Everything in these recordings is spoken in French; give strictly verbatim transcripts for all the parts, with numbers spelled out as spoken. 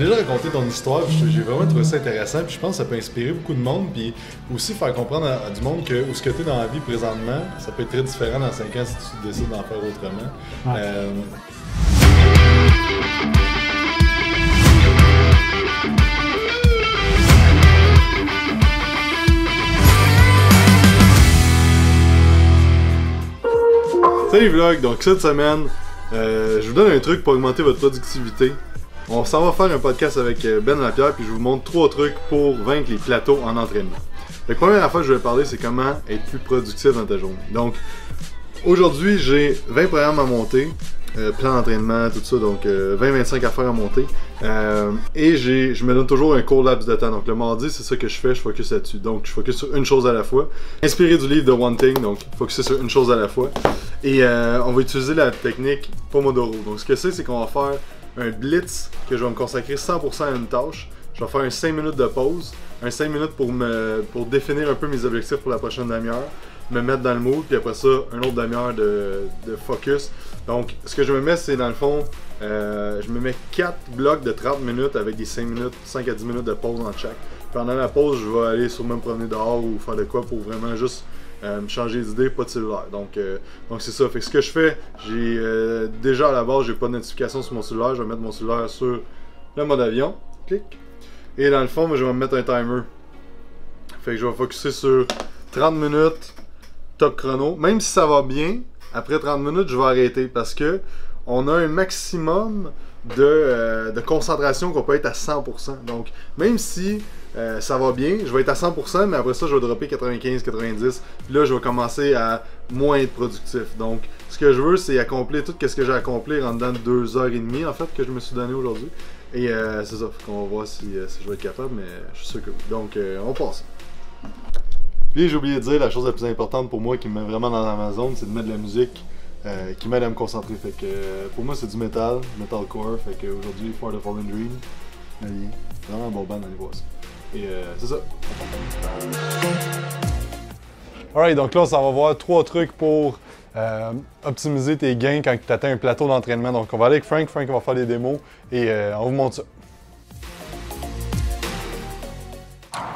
déjà raconté ton histoire, j'ai vraiment trouvé ça intéressant, puis je pense que ça peut inspirer beaucoup de monde, puis aussi faire comprendre à, à du monde que où ce que tu es dans la vie présentement, ça peut être très différent dans cinq ans si tu décides d'en faire autrement. Ah. Euh... Salut vlog, donc cette semaine, euh, je vous donne un truc pour augmenter votre productivité. On s'en va faire un podcast avec Ben Lapierre, puis je vous montre trois trucs pour vaincre les plateaux en entraînement. La première affaire que je vais parler, c'est comment être plus productif dans ta journée. Donc, aujourd'hui, j'ai vingt programmes à monter, euh, plan d'entraînement, tout ça, donc euh, vingt à vingt-cinq affaires à monter. Euh, et je me donne toujours un court laps de temps. Donc, le mardi, c'est ça que je fais, je focus là-dessus. Donc, je focus sur une chose à la fois. Inspiré du livre The One Thing, donc focus sur une chose à la fois. Et euh, on va utiliser la technique Pomodoro. Donc, ce que c'est, c'est qu'on va faire un blitz que je vais me consacrer cent pour cent à une tâche. Je vais faire un cinq minutes de pause, un cinq minutes pour, me, pour définir un peu mes objectifs pour la prochaine demi-heure, me mettre dans le mood, puis après ça, un autre demi-heure de, de focus. Donc, ce que je me mets, c'est dans le fond, euh, je me mets quatre blocs de trente minutes avec des cinq minutes, cinq à dix minutes de pause dans chaque. Pendant la pause, je vais aller sûrement me promener dehors ou faire de quoi pour vraiment juste Euh, changer d'idée, pas de cellulaire. Donc euh, donc c'est ça. Fait que ce que je fais, j'ai euh, déjà à la base, j'ai pas de notification sur mon cellulaire. Je vais mettre mon cellulaire sur le mode avion. Clic. Et dans le fond, je vais me mettre un timer. Fait que je vais me focusser sur trente minutes, top chrono. Même si ça va bien, après trente minutes, je vais arrêter parce que on a un maximum de, euh, de concentration qu'on peut être à cent pour cent. Donc même si Euh, ça va bien, je vais être à cent pour cent, mais après ça je vais dropper quatre-vingt-quinze, quatre-vingt-dix, puis là je vais commencer à moins être productif. Donc ce que je veux, c'est accomplir tout ce que j'ai à accomplir en dedans de deux heures trente en fait que je me suis donné aujourd'hui. Et euh, c'est ça, qu'on va voir si, si je vais être capable, mais je suis sûr que oui. Donc euh, on passe. Puis j'ai oublié de dire, la chose la plus importante pour moi qui me met vraiment dans ma zone, c'est de mettre de la musique euh, qui m'aide à me concentrer. Fait que euh, pour moi c'est du metal, metalcore, fait qu'aujourd'hui For the Fallen Dream, c'est vraiment un bon band, allez voir ça. Et euh, c'est ça. Alright, donc là, on s'en va voir trois trucs pour euh, optimiser tes gains quand tu atteins un plateau d'entraînement. Donc, on va aller avec Frank. Frank va faire les démos et euh, on vous montre ça.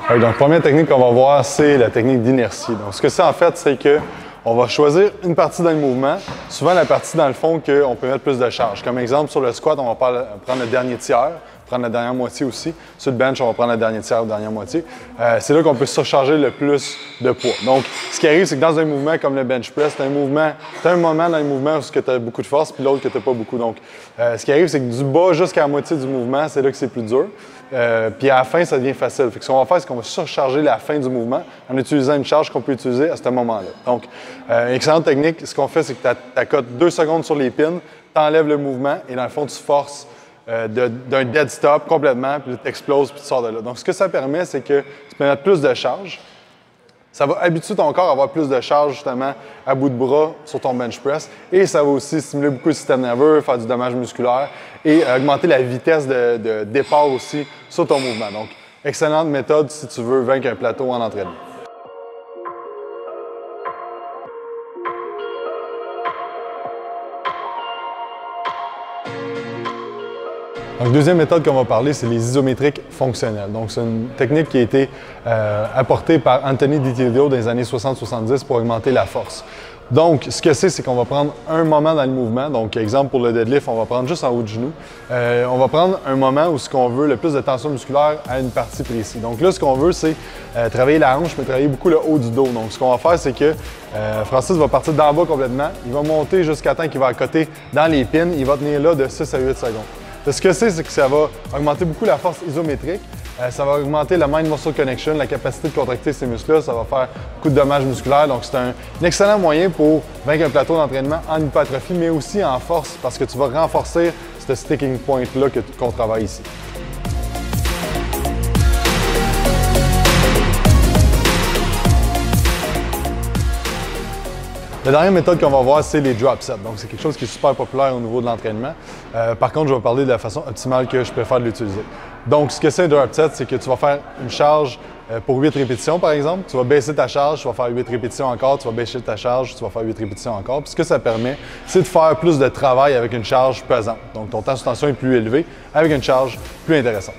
Alright, donc, première technique qu'on va voir, c'est la technique d'inertie. Donc, ce que c'est en fait, c'est que on va choisir une partie dans le mouvement, souvent la partie dans le fond qu'on peut mettre plus de charge. Comme exemple, sur le squat, on va prendre le dernier tiers, prendre la dernière moitié aussi. Sur le bench, on va prendre la dernière tiers ou la dernière moitié. Euh, c'est là qu'on peut surcharger le plus de poids. Donc, ce qui arrive, c'est que dans un mouvement comme le bench press, tu as un mouvement, tu as un moment dans le mouvement où tu as beaucoup de force, puis l'autre que tu n'as pas beaucoup. Donc, euh, ce qui arrive, c'est que du bas jusqu'à la moitié du mouvement, c'est là que c'est plus dur. Euh, puis à la fin, ça devient facile. Fait que ce qu'on va faire, c'est qu'on va surcharger la fin du mouvement en utilisant une charge qu'on peut utiliser à ce moment-là. Donc, euh, excellente technique. Ce qu'on fait, c'est que tu accotes deux secondes sur les pins, tu enlèves le mouvement et dans le fond, tu forces euh, d'un de, dead stop complètement, puis tu exploses, puis tu sors de là. Donc, ce que ça permet, c'est que tu peux mettre plus de charge. Ça va habituer ton corps à avoir plus de charge, justement, à bout de bras sur ton bench press. Et ça va aussi stimuler beaucoup le système nerveux, faire du dommage musculaire et augmenter la vitesse de, de départ aussi sur ton mouvement. Donc, excellente méthode si tu veux vaincre un plateau en entraînement. Donc, deuxième méthode qu'on va parler, c'est les isométriques fonctionnels. Donc, c'est une technique qui a été euh, apportée par Anthony Ditirio dans les années soixante soixante-dix pour augmenter la force. Donc, ce que c'est, c'est qu'on va prendre un moment dans le mouvement. Donc, exemple, pour le deadlift, on va prendre juste en haut du genou. Euh, on va prendre un moment où ce qu'on veut le plus de tension musculaire à une partie précise. Donc là, ce qu'on veut, c'est euh, travailler la hanche, mais travailler beaucoup le haut du dos. Donc, ce qu'on va faire, c'est que euh, Francis va partir d'en bas complètement. Il va monter jusqu'à temps qu'il va accoter dans les pins. Il va tenir là de six à huit secondes. Ce que c'est, c'est que ça va augmenter beaucoup la force isométrique, euh, ça va augmenter la mind-muscle connection, la capacité de contracter ces muscles-là, ça va faire beaucoup de dommages musculaires. Donc, c'est un, un excellent moyen pour vaincre un plateau d'entraînement en hypertrophie, mais aussi en force, parce que tu vas renforcer ce sticking point-là qu'on travaille ici. La dernière méthode qu'on va voir, c'est les drop sets. Donc, c'est quelque chose qui est super populaire au niveau de l'entraînement. Euh, par contre, je vais parler de la façon optimale que je préfère l'utiliser. Donc, ce que c'est un drop set, c'est que tu vas faire une charge Euh, pour huit répétitions, par exemple, tu vas baisser ta charge, tu vas faire huit répétitions encore, tu vas baisser ta charge, tu vas faire huit répétitions encore. Puis ce que ça permet, c'est de faire plus de travail avec une charge pesante. Donc, ton temps sous tension est plus élevé avec une charge plus intéressante.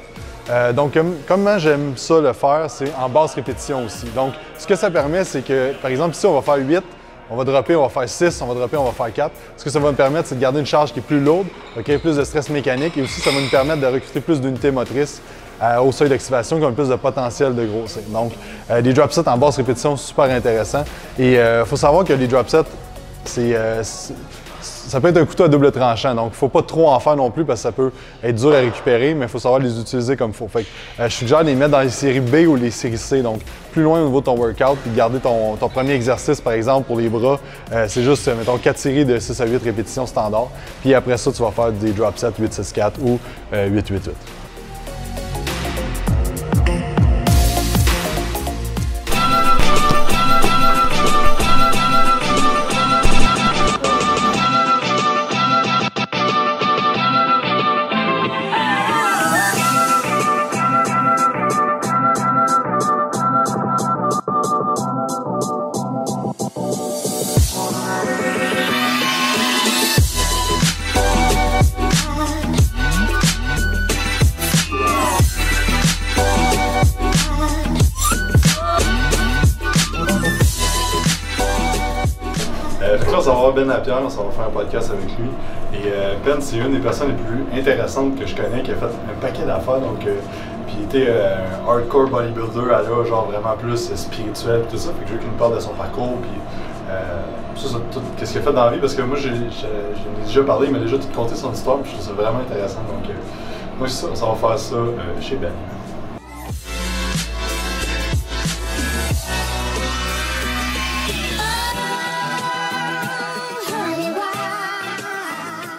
Euh, donc, comment j'aime ça le faire, c'est en basse répétition aussi. Donc, ce que ça permet, c'est que, par exemple, ici, on va faire huit, on va dropper, on va faire six, on va dropper, on va faire quatre. Ce que ça va me permettre, c'est de garder une charge qui est plus lourde, okay, plus de stress mécanique, et aussi, ça va nous permettre de recruter plus d'unités motrices Euh, au seuil d'activation qui ont le plus de potentiel de grossir. Donc, euh, des drop sets en basse répétition, super intéressant. Et il euh, faut savoir que les drop sets, c'est, euh, ça peut être un couteau à double tranchant. Donc, il ne faut pas trop en faire non plus parce que ça peut être dur à récupérer, mais il faut savoir les utiliser comme il faut. Fait que, euh, je suggère de les mettre dans les séries B ou les séries C, donc plus loin au niveau de ton workout, puis garder ton, ton premier exercice, par exemple, pour les bras. Euh, c'est juste, euh, mettons, quatre séries de six à huit répétitions standard. Puis après ça, tu vas faire des drop sets huit six quatre ou euh, huit huit huit. On va voir Ben Lapierre, on va faire un podcast avec lui. Et euh, Ben, c'est une des personnes les plus intéressantes que je connais, qui a fait un paquet d'affaires. Donc, euh, puis il était euh, hardcore bodybuilder, à là, genre vraiment plus euh, spirituel, tout ça. Fait que je veux qu'il nous parle de son parcours, puis euh, ça, ça, tout ce qu'il a fait dans la vie. Parce que moi, j'ai déjà parlé, il m'a déjà tout conté son histoire, puis je trouve ça vraiment intéressant. Donc, euh, moi, ça, on va faire ça euh, chez Ben.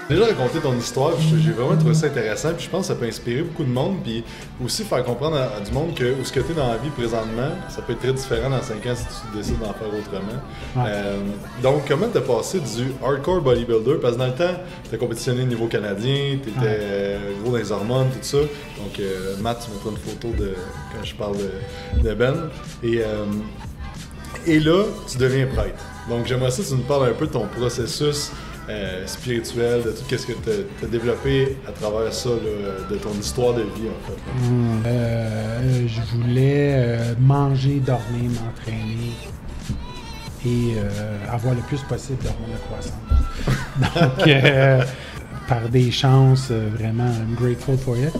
J'ai déjà raconté ton histoire, j'ai vraiment trouvé ça intéressant, puis je pense que ça peut inspirer beaucoup de monde, puis aussi faire comprendre à, à du monde que où ce que tu es dans la vie présentement, ça peut être très différent dans cinq ans si tu décides d'en faire autrement. Okay. Euh, donc, comment t'as passé du hardcore bodybuilder? Parce que dans le temps, t'as compétitionné au niveau canadien, t'étais okay. euh, gros dans les hormones, tout ça. Donc, euh, Matt, tu mettras une photo de quand je parle de, de Ben. Et, euh, et là, tu deviens prêtre. Donc, j'aimerais ça que tu nous parles un peu de ton processus Euh, spirituel, de tout ce que tu as développé à travers ça, là, de ton histoire de vie, en fait. Mmh. Euh, je voulais euh, manger, dormir, m'entraîner et euh, avoir le plus possible d'hormones de croissance. Donc, euh, par des chances, euh, vraiment, I'm grateful for it,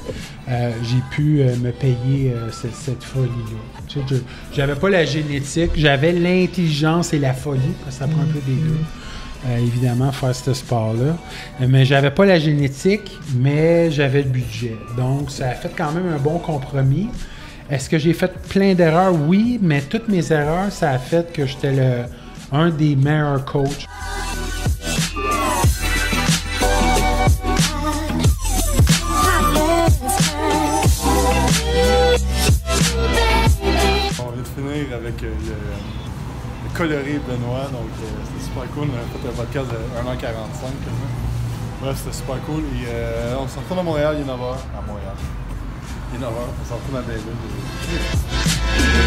euh, j'ai pu euh, me payer euh, cette, cette folie-là. Tu sais, j'avais pas la génétique, j'avais l'intelligence et la folie, parce que ça prend un peu des deux. Euh, évidemment, faire ce sport-là. Euh, mais j'avais pas la génétique, mais j'avais le budget. Donc, ça a fait quand même un bon compromis. Est-ce que j'ai fait plein d'erreurs? Oui, mais toutes mes erreurs, ça a fait que j'étais le, un des meilleurs coachs. On vient de finir avec euh, le... coloré Benoît, donc euh, c'était super cool. On a fait un podcast de une heure quarante-cinq quasiment. Bref, c'était super cool. Et euh, on se retrouve à Montréal, il est neuf heures. À Montréal. Il est neuf heures, on se retrouve à Belleville.